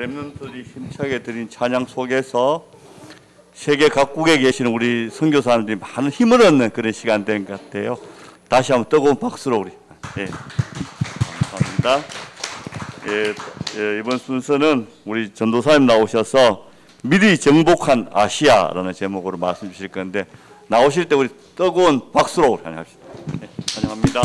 렘넌트들이 힘차게 드린 찬양 속에서 세계 각국에 계시는 우리 선교사님들이 많은 힘을 얻는 그런 시간된 것 같아요. 다시 한번 뜨거운 박수로 우리. 예. 감사합니다. 예, 이번 순서는 우리 전도사님 나오셔서 미리 정복한 아시아라는 제목으로 말씀 주실 건데 나오실 때 우리 뜨거운 박수로 환영합시다. 네, 환영합니다.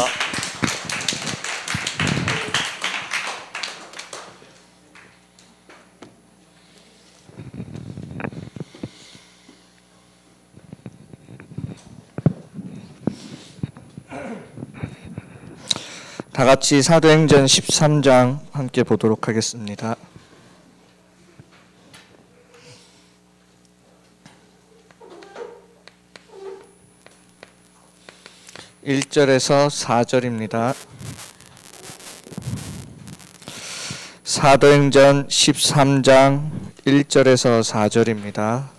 다 같이 사도행전 13장 함께 보도록 하겠습니다. (1절에서) (4절입니다) 사도행전 13장 (1절에서) (4절입니다)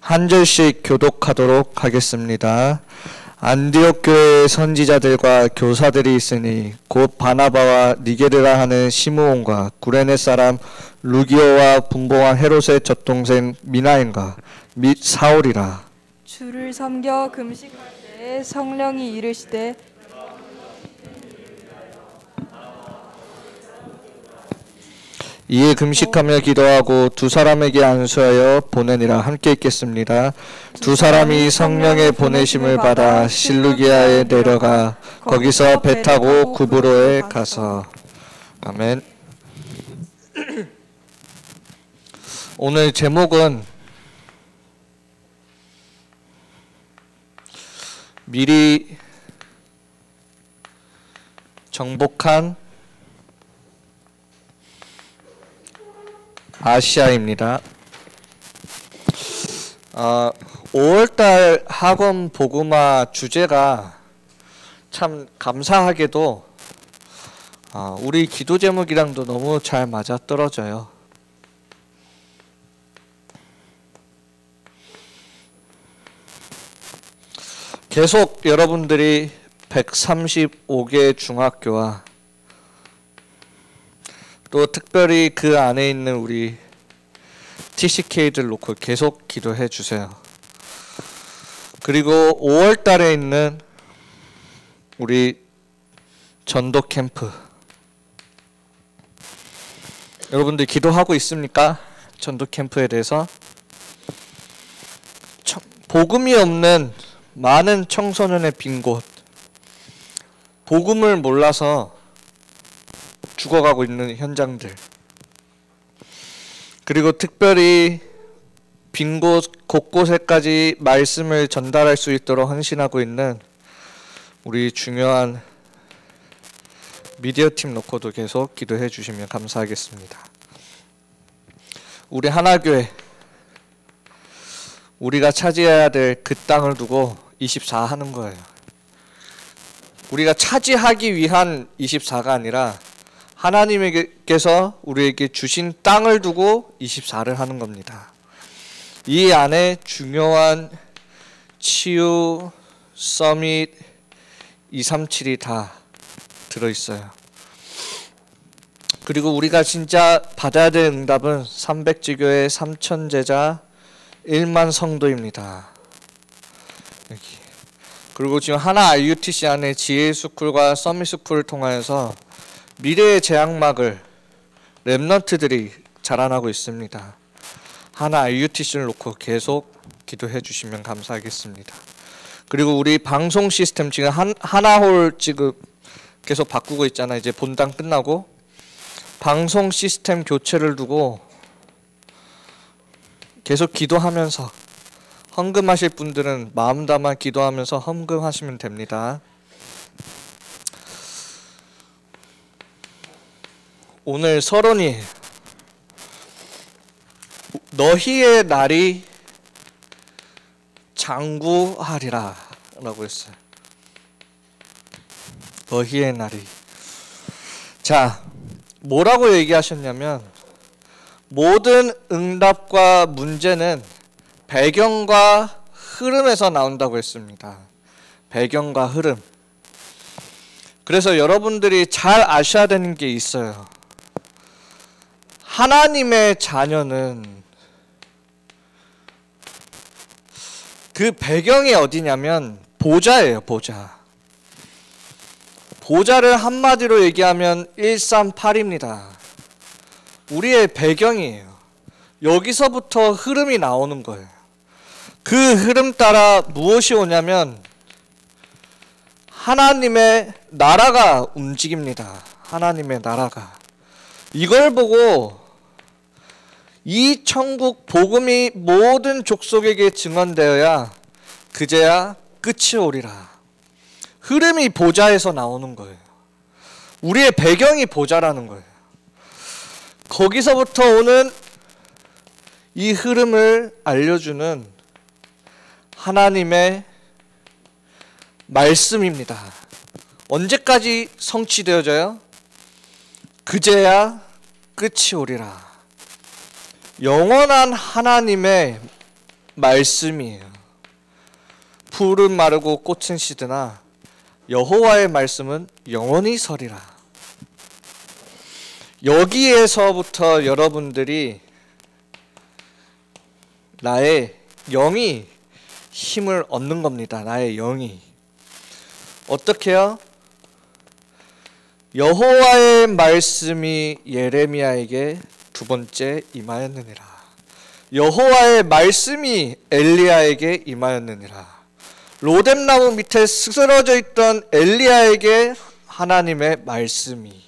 한 절씩 교독하도록 하겠습니다. 안디옥 교회의 선지자들과 교사들이 있으니 곧 바나바와 니게르라 하는 시므온과 구레네 사람 루기오와 분봉한 헤롯의 젖동생 미나인과 및 사울이라. 주를 섬겨 금식할 때에 성령이 이르시되 이에 금식하며 기도하고 두 사람에게 안수하여 보내니라. 함께 읽겠습니다. 두 사람이 성령의 보내심을 받아 실루기아에 내려가 거기서 배 타고 구브로에 가서. 아멘. 오늘 제목은 미리 정복한 아시아입니다. 5월달 학원 복음화 주제가 참 감사하게도 우리 기도 제목이랑도 너무 잘 맞아떨어져요. 계속 여러분들이 135개 중학교와 또 특별히 그 안에 있는 우리 TCK들 놓고 계속 기도해 주세요. 그리고 5월 달에 있는 우리 전도 캠프. 여러분들 기도하고 있습니까? 전도 캠프에 대해서. 복음이 없는 많은 청소년의 빈 곳. 복음을 몰라서 죽어가고 있는 현장들. 그리고 특별히 빈 곳 곳곳에까지 말씀을 전달할 수 있도록 헌신하고 있는 우리 중요한 미디어 팀 놓고도 계속 기도해 주시면 감사하겠습니다. 우리 하나교회, 우리가 차지해야 될 그 땅을 두고 24 하는 거예요. 우리가 차지하기 위한 24가 아니라 하나님께서 우리에게 주신 땅을 두고 24를 하는 겁니다. 이 안에 중요한 치유, 서밋, 237이 다 들어있어요. 그리고 우리가 진짜 받아야 될 응답은 300지교의 3천 제자 1만 성도입니다. 여기. 그리고 지금 하나 IUTC 안에 지혜스쿨과 서밋스쿨을 통해서 미래의 제약막을 렘넌트들이 자라나고 있습니다. 하나 IUTC를 놓고 계속 기도해 주시면 감사하겠습니다. 그리고 우리 방송 시스템 지금 하나홀 지금 계속 바꾸고 있잖아요. 이제 본당 끝나고 방송 시스템 교체를 두고 계속 기도하면서 헌금하실 분들은 마음 담아 기도하면서 헌금하시면 됩니다. 오늘 서론이 너희의 날이 장구하리라 라고 했어요. 너희의 날이. 자, 뭐라고 얘기하셨냐면 모든 응답과 문제는 배경과 흐름에서 나온다고 했습니다. 배경과 흐름. 그래서 여러분들이 잘 아셔야 되는 게 있어요. 하나님의 자녀는 그 배경이 어디냐면 보좌예요, 보좌. 보좌를 한마디로 얘기하면 138입니다. 우리의 배경이에요. 여기서부터 흐름이 나오는 거예요. 그 흐름 따라 무엇이 오냐면 하나님의 나라가 움직입니다. 하나님의 나라가. 이걸 보고 이 천국 복음이 모든 족속에게 증언되어야 그제야 끝이 오리라. 흐름이 보좌에서 나오는 거예요. 우리의 배경이 보좌라는 거예요. 거기서부터 오는 이 흐름을 알려주는 하나님의 말씀입니다. 언제까지 성취되어져요? 그제야 끝이 오리라. 영원한 하나님의 말씀이에요. 풀은 마르고 꽃은 시드나 여호와의 말씀은 영원히 서리라. 여기에서부터 여러분들이 나의 영이 힘을 얻는 겁니다. 나의 영이. 어떻게요? 여호와의 말씀이 예레미야에게 두 번째 임하였느니라. 여호와의 말씀이 엘리야에게 임하였느니라. 로뎀나무 밑에 쓰러져 있던 엘리야에게 하나님의 말씀이.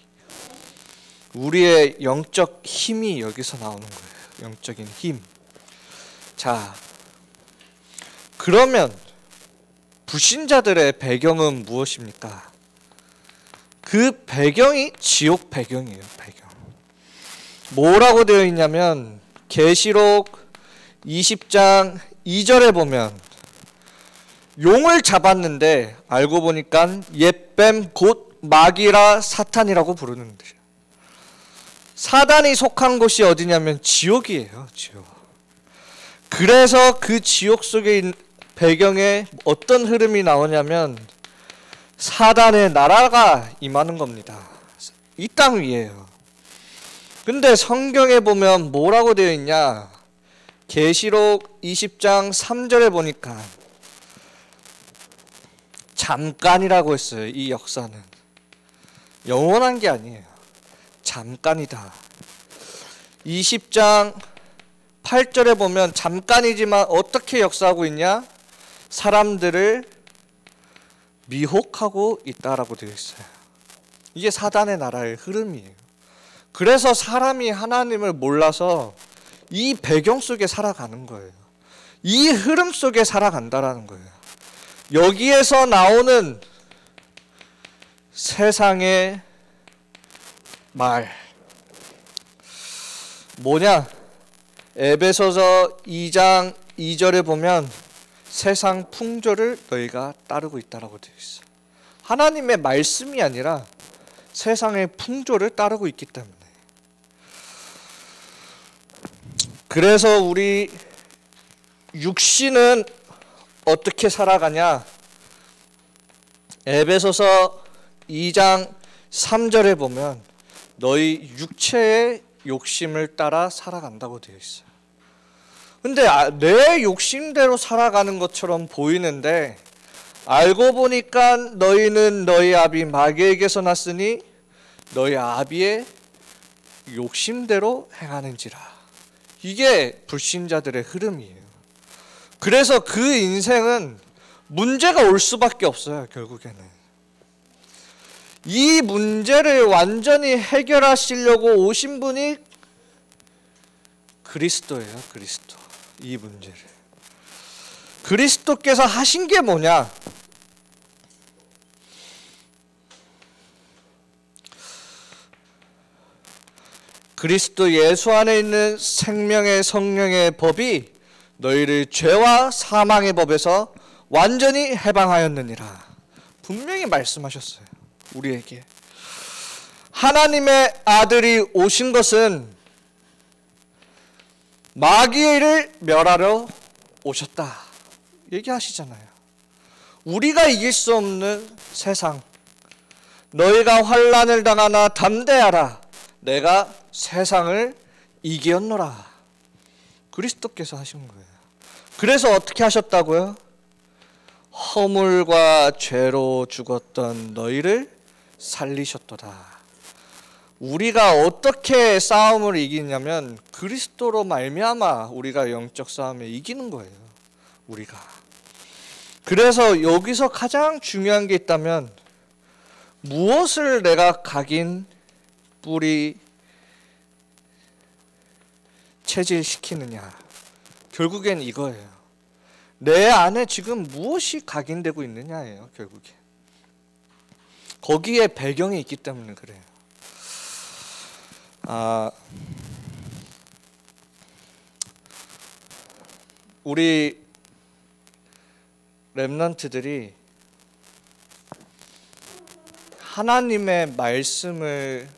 우리의 영적 힘이 여기서 나오는 거예요. 영적인 힘. 자, 그러면 불신자들의 배경은 무엇입니까? 그 배경이 지옥 배경이에요. 배경. 뭐라고 되어 있냐면 계시록 20장 2절에 보면 용을 잡았는데 알고 보니까 옛뱀 곧 마귀라 사탄이라고 부르는데, 사단이 속한 곳이 어디냐면 지옥이에요. 지옥. 그래서 그 지옥 속에 있는 배경에 어떤 흐름이 나오냐면 사단의 나라가 임하는 겁니다. 이 땅 위에요. 근데 성경에 보면 뭐라고 되어 있냐? 계시록 20장 3절에 보니까 잠깐이라고 했어요. 이 역사는 영원한 게 아니에요. 잠깐이다. 20장 8절에 보면 잠깐이지만 어떻게 역사하고 있냐? 사람들을 미혹하고 있다라고 되어 있어요. 이게 사단의 나라의 흐름이에요. 그래서 사람이 하나님을 몰라서 이 배경 속에 살아가는 거예요. 이 흐름 속에 살아간다라는 거예요. 여기에서 나오는 세상의 말. 뭐냐? 에베소서 2장 2절에 보면 세상 풍조를 너희가 따르고 있다라고 되어 있어. 하나님의 말씀이 아니라 세상의 풍조를 따르고 있기 때문에. 그래서 우리 육신은 어떻게 살아가냐? 에베소서 2장 3절에 보면 너희 육체의 욕심을 따라 살아간다고 되어 있어요. 근데 내 욕심대로 살아가는 것처럼 보이는데 알고 보니까 너희는 너희 아비 마귀에게서 났으니 너희 아비의 욕심대로 행하는지라. 이게 불신자들의 흐름이에요. 그래서 그 인생은 문제가 올 수밖에 없어요. 결국에는 이 문제를 완전히 해결하시려고 오신 분이 그리스도예요. 그리스도. 이 문제를 그리스도께서 하신 게 뭐냐? 그리스도 예수 안에 있는 생명의 성령의 법이 너희를 죄와 사망의 법에서 완전히 해방하였느니라. 분명히 말씀하셨어요. 우리에게. 하나님의 아들이 오신 것은 마귀를 멸하러 오셨다 얘기하시잖아요. 우리가 이길 수 없는 세상, 너희가 환난을 당하나 담대하라, 내가 세상을 이겼노라. 그리스도께서 하신 거예요. 그래서 어떻게 하셨다고요? 허물과 죄로 죽었던 너희를 살리셨도다. 우리가 어떻게 싸움을 이기냐면 그리스도로 말미암아 우리가 영적 싸움에 이기는 거예요. 우리가. 그래서 여기서 가장 중요한 게 있다면, 무엇을 내가 각인 뿌리 체질시키느냐, 결국엔 이거예요. 내 안에 지금 무엇이 각인되고 있느냐예요. 결국엔 거기에 배경이 있기 때문에 그래요. 우리 렘넌트들이 하나님의 말씀을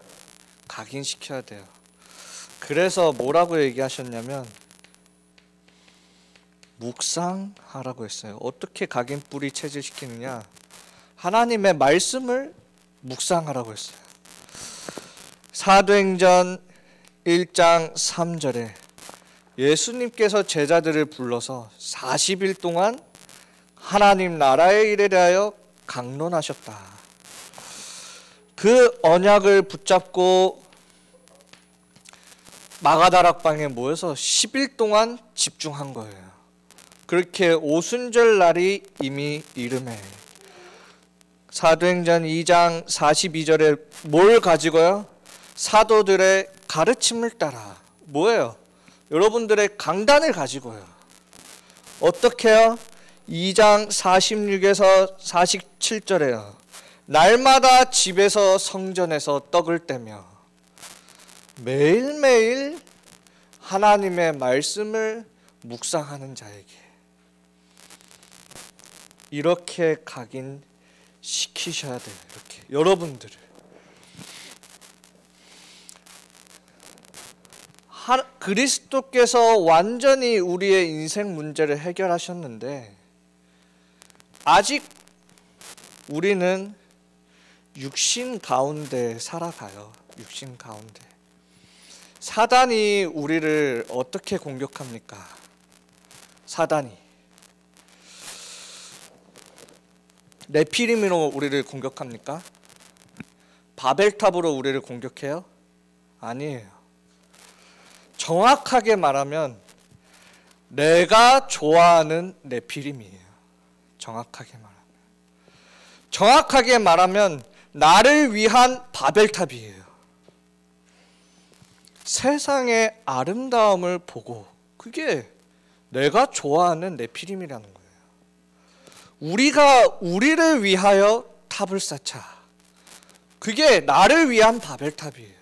각인시켜야 돼요. 그래서 뭐라고 얘기하셨냐면 묵상하라고 했어요. 어떻게 각인 뿌리 체질시키느냐, 하나님의 말씀을 묵상하라고 했어요. 사도행전 1장 3절에 예수님께서 제자들을 불러서 40일 동안 하나님 나라의 일에 대하여 강론하셨다. 그 언약을 붙잡고 마가다락방에 모여서 10일 동안 집중한 거예요. 그렇게 오순절 날이 이미 이름해. 사도행전 2장 42절에 뭘 가지고요? 사도들의 가르침을 따라. 뭐예요? 여러분들의 강단을 가지고요. 어떻게요? 2장 46에서 47절에요. 날마다 집에서 성전에서 떡을 떼며 매일매일 하나님의 말씀을 묵상하는 자에게. 이렇게 각인시키셔야 돼요. 이렇게 여러분들을 그리스도께서 완전히 우리의 인생 문제를 해결하셨는데 아직 우리는 육신 가운데 살아가요. 육신 가운데. 사단이 우리를 어떻게 공격합니까? 사단이 네피림으로 우리를 공격합니까? 바벨탑으로 우리를 공격해요? 아니에요. 정확하게 말하면 내가 좋아하는 네피림이에요. 정확하게 말하면. 정확하게 말하면 나를 위한 바벨탑이에요. 세상의 아름다움을 보고, 그게 내가 좋아하는 네피림이라는 거예요. 우리가 우리를 위하여 탑을 쌓자. 그게 나를 위한 바벨탑이에요.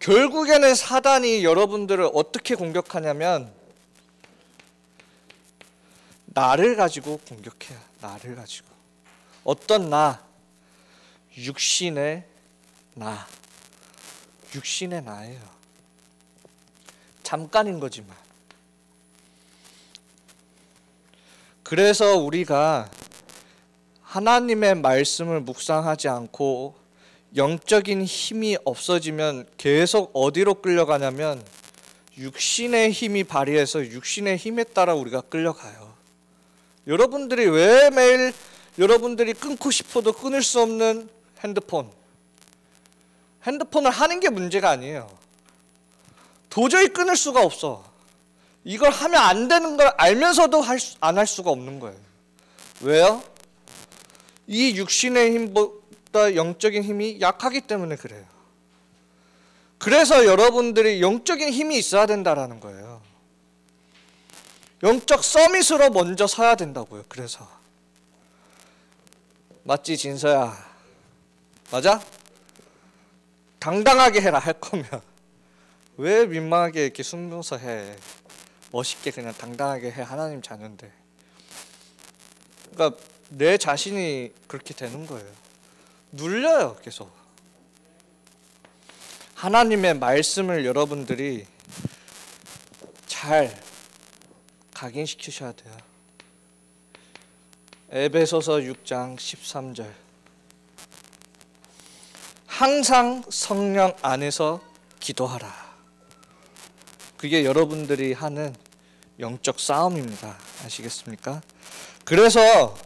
결국에는 사단이 여러분들을 어떻게 공격하냐면 나를 가지고 공격해요. 나를 가지고. 어떤 나? 육신의 나. 육신의 나예요. 잠깐인 거지만. 그래서 우리가 하나님의 말씀을 묵상하지 않고 영적인 힘이 없어지면 계속 어디로 끌려가냐면 육신의 힘이 발휘해서 육신의 힘에 따라 우리가 끌려가요. 여러분들이 왜 매일 여러분들이 끊고 싶어도 끊을 수 없는 핸드폰을 하는 게 문제가 아니에요. 도저히 끊을 수가 없어. 이걸 하면 안 되는 걸 알면서도 안 할 수가 없는 거예요. 왜요? 이 육신의 힘보다 영적인 힘이 약하기 때문에 그래요. 그래서 여러분들이 영적인 힘이 있어야 된다라는 거예요. 영적 서밋으로 먼저 서야 된다고요. 그래서 맞지, 진서야? 맞아? 당당하게 해라. 할 거면 왜 민망하게 이렇게 숨겨서 해? 멋있게 그냥 당당하게 해. 하나님 자녀인데. 그러니까 내 자신이 그렇게 되는 거예요. 눌려요. 계속. 하나님의 말씀을 여러분들이 잘 각인시키셔야 돼요. 에베소서 6장 13절. 항상 성령 안에서 기도하라. 그게 여러분들이 하는 영적 싸움입니다. 아시겠습니까? 그래서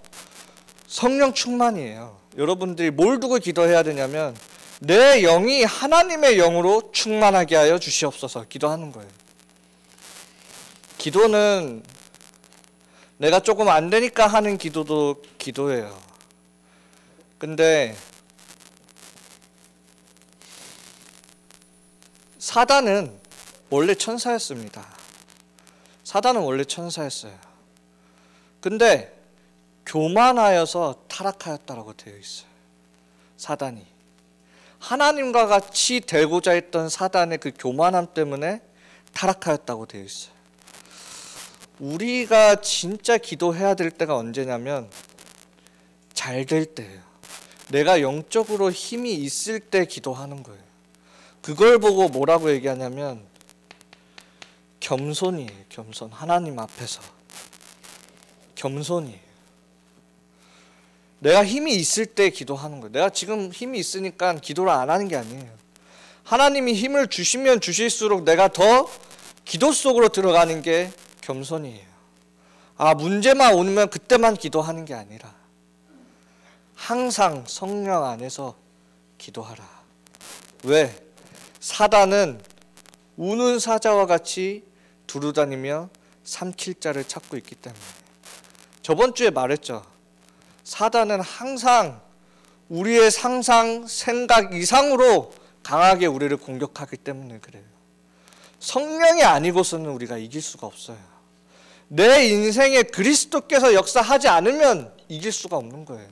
성령 충만이에요. 여러분들이 뭘 두고 기도해야 되냐면 내 영이 하나님의 영으로 충만하게 하여 주시옵소서 기도하는 거예요. 기도는 내가 조금 안 되니까 하는 기도도 기도예요. 근데 사단은 원래 천사였습니다. 사단은 원래 천사였어요. 근데 교만하여서 타락하였다라고 되어 있어요. 사단이 하나님과 같이 되고자 했던 사단의 그 교만함 때문에 타락하였다고 되어 있어요. 우리가 진짜 기도해야 될 때가 언제냐면 잘 될 때예요. 내가 영적으로 힘이 있을 때 기도하는 거예요. 그걸 보고 뭐라고 얘기하냐면 겸손이에요. 겸손. 하나님 앞에서 겸손이에요. 내가 힘이 있을 때 기도하는 거예요. 내가 지금 힘이 있으니까 기도를 안 하는 게 아니에요. 하나님이 힘을 주시면 주실수록 내가 더 기도 속으로 들어가는 게 겸손이에요. 아, 문제만 오면 그때만 기도하는 게 아니라 항상 성령 안에서 기도하라. 왜? 사단은 우는 사자와 같이 두루다니며 삼킬 자를 찾고 있기 때문에. 저번 주에 말했죠. 사단은 항상 우리의 상상, 생각 이상으로 강하게 우리를 공격하기 때문에 그래요. 성령이 아니고서는 우리가 이길 수가 없어요. 내 인생에 그리스도께서 역사하지 않으면 이길 수가 없는 거예요.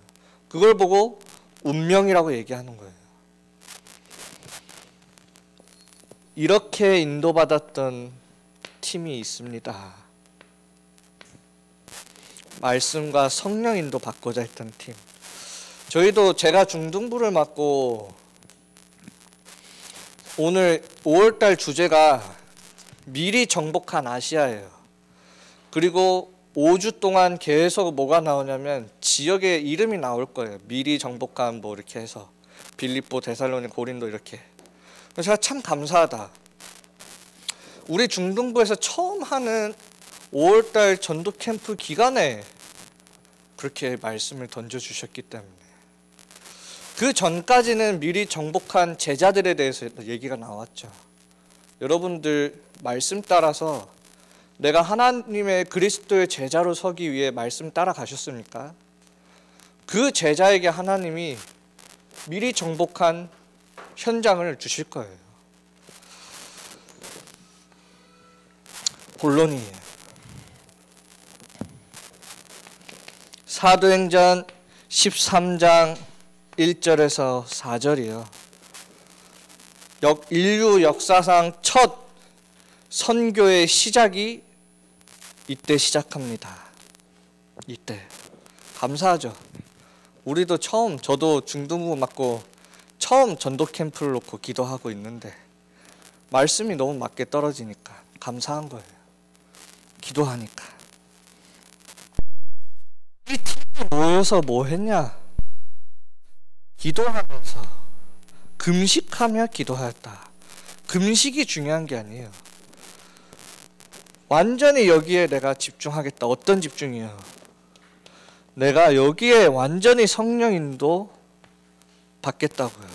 그걸 보고 운명이라고 얘기하는 거예요. 이렇게 인도받았던 팀이 있습니다. 말씀과 성령 인도 받고자 했던 팀. 저희도 제가 중등부를 맡고 오늘 5월달 주제가 미리 정복한 아시아예요. 그리고 5주 동안 계속 뭐가 나오냐면 지역의 이름이 나올 거예요. 미리 정복한 뭐 이렇게 해서 빌립보, 데살로니코, 고린도 이렇게. 제가 참 감사하다. 우리 중등부에서 처음 하는 5월달 전도 캠프 기간에 그렇게 말씀을 던져주셨기 때문에. 그 전까지는 미리 정복한 제자들에 대해서 얘기가 나왔죠. 여러분들 말씀 따라서 내가 하나님의 그리스도의 제자로 서기 위해 말씀 따라가셨습니까? 그 제자에게 하나님이 미리 정복한 현장을 주실 거예요. 본론이에요. 사도행전 13장 1절에서 4절이요. 인류 역사상 첫 선교의 시작이 이때 시작합니다. 이때. 감사하죠. 우리도 처음, 저도 중등부 맡고 처음 전도 캠프를 놓고 기도하고 있는데 말씀이 너무 맞게 떨어지니까 감사한 거예요. 기도하니까. 모여서 뭐 했냐? 기도하면서 금식하며 기도하였다. 금식이 중요한 게 아니에요. 완전히 여기에 내가 집중하겠다. 어떤 집중이에요? 내가 여기에 완전히 성령 인도 받겠다고요.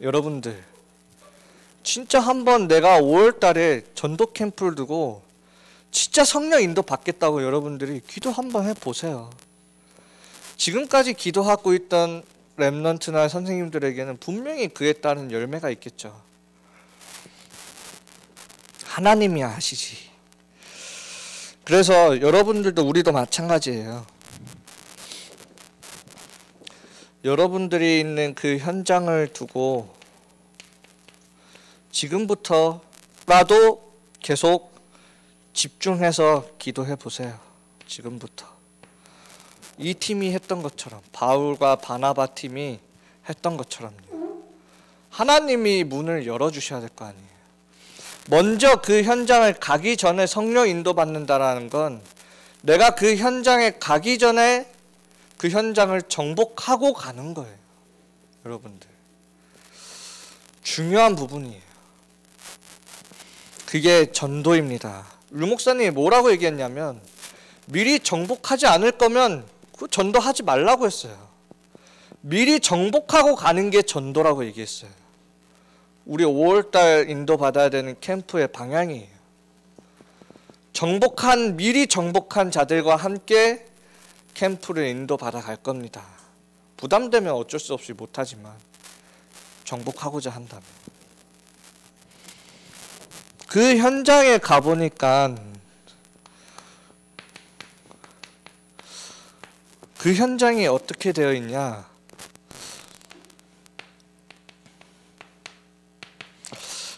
여러분들 진짜 한번 내가 5월 달에 전도 캠프를 두고 진짜 성령 인도 받겠다고 여러분들이 기도 한번 해보세요. 지금까지 기도하고 있던 렘넌트나 선생님들에게는 분명히 그에 따른 열매가 있겠죠. 하나님이 아시지. 그래서 여러분들도 우리도 마찬가지예요. 여러분들이 있는 그 현장을 두고 지금부터라도 계속 집중해서 기도해 보세요. 지금부터. 이 팀이 했던 것처럼, 바울과 바나바 팀이 했던 것처럼요. 하나님이 문을 열어주셔야 될 거 아니에요. 먼저 그 현장을 가기 전에 성령 인도받는다라는 건 내가 그 현장에 가기 전에 그 현장을 정복하고 가는 거예요. 여러분들, 중요한 부분이에요. 그게 전도입니다. 류목사님이 뭐라고 얘기했냐면 미리 정복하지 않을 거면 그 전도하지 말라고 했어요. 미리 정복하고 가는 게 전도라고 얘기했어요. 우리 5월달 인도받아야 되는 캠프의 방향이에요. 미리 정복한 자들과 함께 캠프를 인도받아 갈 겁니다. 부담되면 어쩔 수 없이 못하지만 정복하고자 한다면. 그 현장에 가보니까 그 현장이 어떻게 되어 있냐.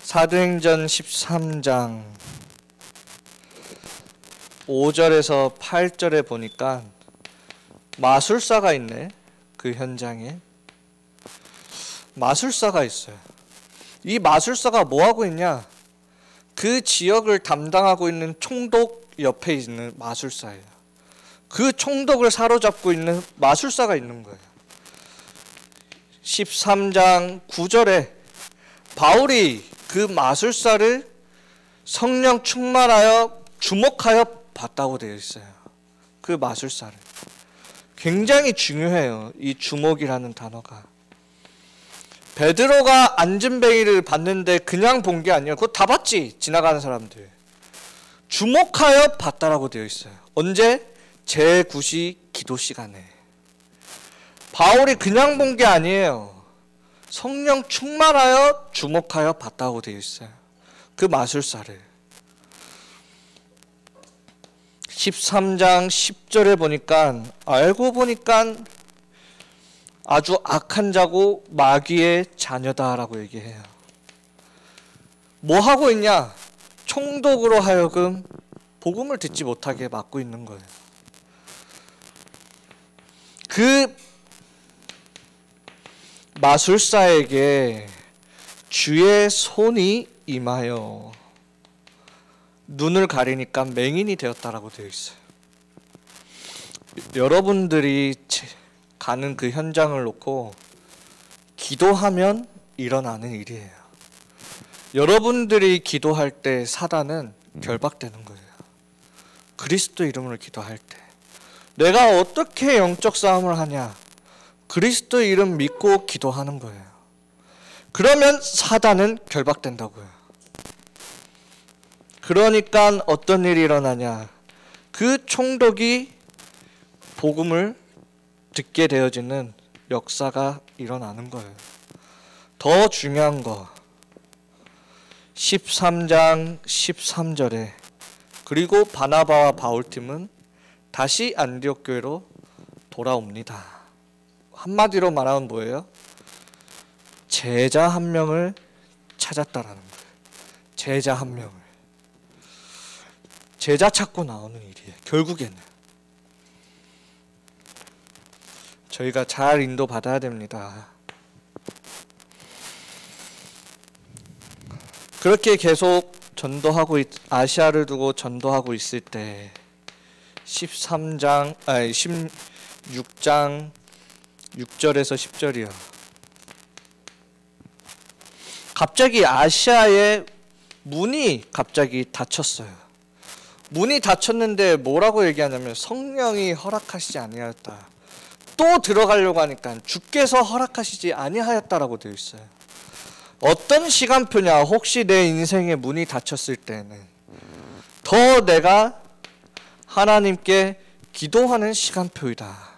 사도행전 13장 5절에서 8절에 보니까 마술사가 있네. 그 현장에 마술사가 있어요. 이 마술사가 뭐하고 있냐? 그 지역을 담당하고 있는 총독 옆에 있는 마술사예요. 그 총독을 사로잡고 있는 마술사가 있는 거예요. 13장 9절에 바울이 그 마술사를 성령 충만하여 주목하여 봤다고 되어 있어요. 그 마술사를. 굉장히 중요해요, 이 주목이라는 단어가. 베드로가 안진뱅이를 봤는데 그냥 본 게 아니에요. 그거 다 봤지, 지나가는 사람들. 주목하여 봤다라고 되어 있어요. 언제? 제9시 기도 시간에. 바울이 그냥 본 게 아니에요. 성령 충만하여 주목하여 봤다고 되어 있어요. 그 마술사를. 13장 10절에 보니까 알고 보니까 아주 악한 자고 마귀의 자녀다라고 얘기해요. 뭐 하고 있냐? 총독으로 하여금 복음을 듣지 못하게 막고 있는 거예요. 그 마술사에게 주의 손이 임하여 눈을 가리니까 맹인이 되었다라고 되어 있어요. 여러분들이 가는 그 현장을 놓고 기도하면 일어나는 일이에요. 여러분들이 기도할 때 사단은 결박되는 거예요. 그리스도 이름으로 기도할 때. 내가 어떻게 영적 싸움을 하냐? 그리스도 이름 믿고 기도하는 거예요. 그러면 사단은 결박된다고요. 그러니까 어떤 일이 일어나냐? 그 총독이 복음을 듣게 되어지는 역사가 일어나는 거예요. 더 중요한 거, 13장 13절에 그리고 바나바와 바울팀은 다시 안디옥 교회로 돌아옵니다. 한마디로 말하면 뭐예요? 제자 한 명을 찾았다라는 거예요. 제자 한 명을. 제자 찾고 나오는 일이에요, 결국에는. 저희가 잘 인도받아야 됩니다. 그렇게 계속 전도하고 아시아를 두고 전도하고 있을 때 16장 6절에서 10절이요. 갑자기 아시아의 문이 갑자기 닫혔어요. 문이 닫혔는데 뭐라고 얘기하냐면 성령이 허락하시지 아니하였다. 또 들어가려고 하니까 주께서 허락하시지 아니하였다라고 되어 있어요. 어떤 시간표냐? 혹시 내 인생의 문이 닫혔을 때는 더 내가 하나님께 기도하는 시간표이다.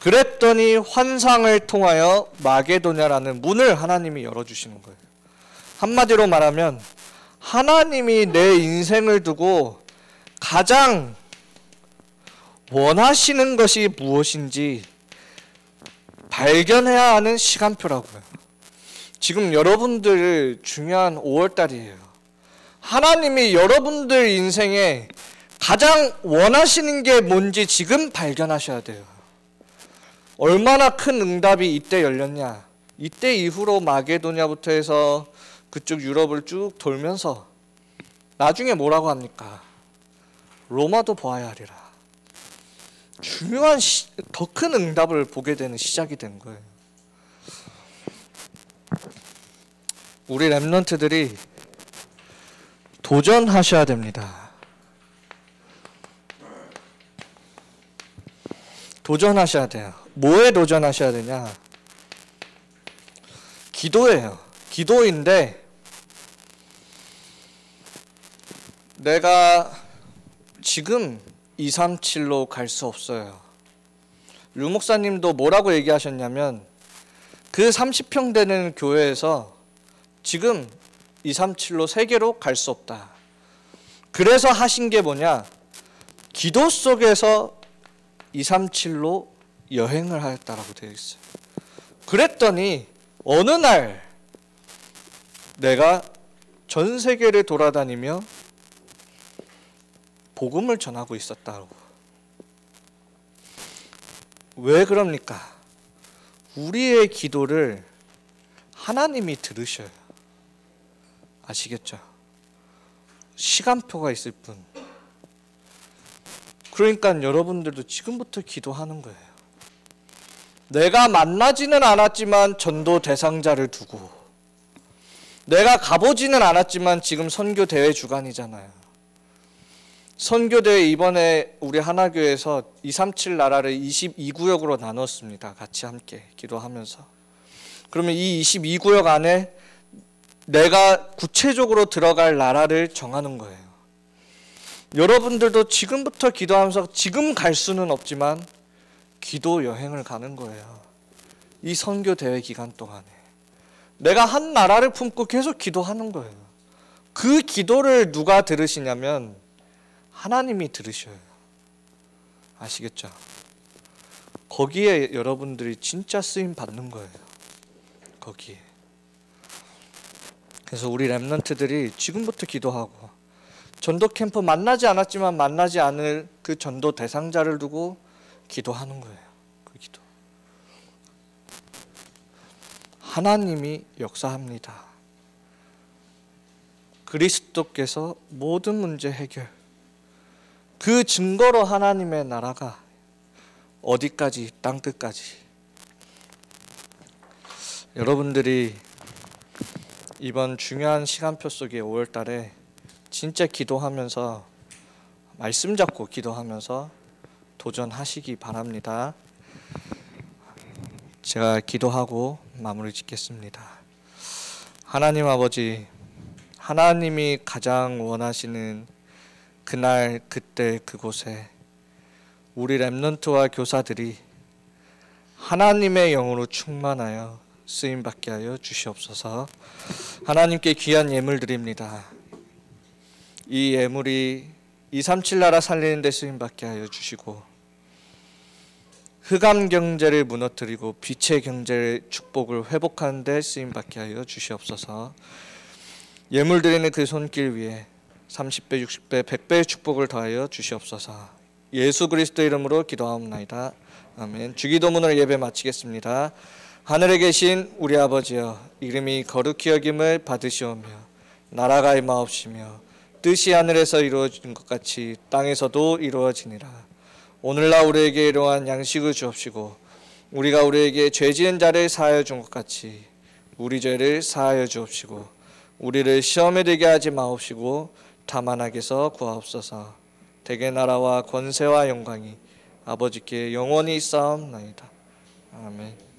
그랬더니 환상을 통하여 마게도냐라는 문을 하나님이 열어주시는 거예요. 한마디로 말하면 하나님이 내 인생을 두고 가장 원하시는 것이 무엇인지 발견해야 하는 시간표라고요. 지금 여러분들 중요한 5월달이에요. 하나님이 여러분들 인생에 가장 원하시는 게 뭔지 지금 발견하셔야 돼요. 얼마나 큰 응답이 이때 열렸냐. 이때 이후로 마게도냐부터 해서 그쪽 유럽을 쭉 돌면서 나중에 뭐라고 합니까? 로마도 보아야 하리라. 중요한 더 큰 응답을 보게 되는 시작이 된 거예요. 우리 렘넌트들이 도전하셔야 됩니다. 도전하셔야 돼요. 뭐에 도전하셔야 되냐? 기도예요. 기도인데 내가 지금 237로 갈 수 없어요. 류 목사님도 뭐라고 얘기하셨냐면 그 30평 되는 교회에서 지금 237로 3개로 갈 수 없다. 그래서 하신 게 뭐냐? 기도 속에서 237로 여행을 하였다라고 되어 있어요. 그랬더니 어느 날 내가 전 세계를 돌아다니며 복음을 전하고 있었다고. 왜 그럽니까? 우리의 기도를 하나님이 들으셔요. 아시겠죠? 시간표가 있을 뿐. 그러니까 여러분들도 지금부터 기도하는 거예요. 내가 만나지는 않았지만 전도 대상자를 두고, 내가 가보지는 않았지만 지금 선교대회 주간이잖아요. 선교대회 이번에 우리 하나교회에서 237 나라를 22구역으로 나눴습니다. 같이 함께 기도하면서. 그러면 이 22구역 안에 내가 구체적으로 들어갈 나라를 정하는 거예요. 여러분들도 지금부터 기도하면서 지금 갈 수는 없지만 기도 여행을 가는 거예요. 이 선교 대회 기간 동안에 내가 한 나라를 품고 계속 기도하는 거예요. 그 기도를 누가 들으시냐면 하나님이 들으셔요. 아시겠죠? 거기에 여러분들이 진짜 쓰임 받는 거예요. 거기에. 그래서 우리 랩런트들이 지금부터 기도하고, 전도 캠프 만나지 않았지만 만나지 않을 그 전도 대상자를 두고 기도하는 거예요. 그 기도. 하나님이 역사합니다. 그리스도께서 모든 문제 해결. 그 증거로 하나님의 나라가 어디까지, 땅끝까지. 여러분들이 이번 중요한 시간표 속에 5월 달에 진짜 기도하면서, 말씀 잡고 기도하면서 도전하시기 바랍니다. 제가 기도하고 마무리 짓겠습니다. 하나님 아버지, 하나님이 가장 원하시는 그날, 그때, 그곳에 우리 렘넌트와 교사들이 하나님의 영으로 충만하여 쓰임받게 하여 주시옵소서. 하나님께 귀한 예물 드립니다. 이 예물이 237 나라 살리는 데 쓰임받게 하여 주시고, 흑암 경제를 무너뜨리고 빛의 경제의 축복을 회복하는 데 쓰임받게 하여 주시옵소서. 예물 드리는 그 손길 위에 30배, 60배, 100배의 축복을 더하여 주시옵소서. 예수 그리스도 이름으로 기도하옵나이다. 아멘. 주기도문을 예배 마치겠습니다. 하늘에 계신 우리 아버지여, 이름이 거룩히 여김을 받으시오며, 나라가 임하옵시며, 뜻이 하늘에서 이루어진 것 같이 땅에서도 이루어지니라. 오늘날 우리에게 이러한 양식을 주옵시고, 우리가 우리에게 죄 지은 자를 사하여 준 것 같이 우리 죄를 사하여 주옵시고, 우리를 시험에 들게 하지 마옵시고, 다만 악에서 구하옵소서. 대개 나라와 권세와 영광이 아버지께 영원히 있사옵나이다. 아멘.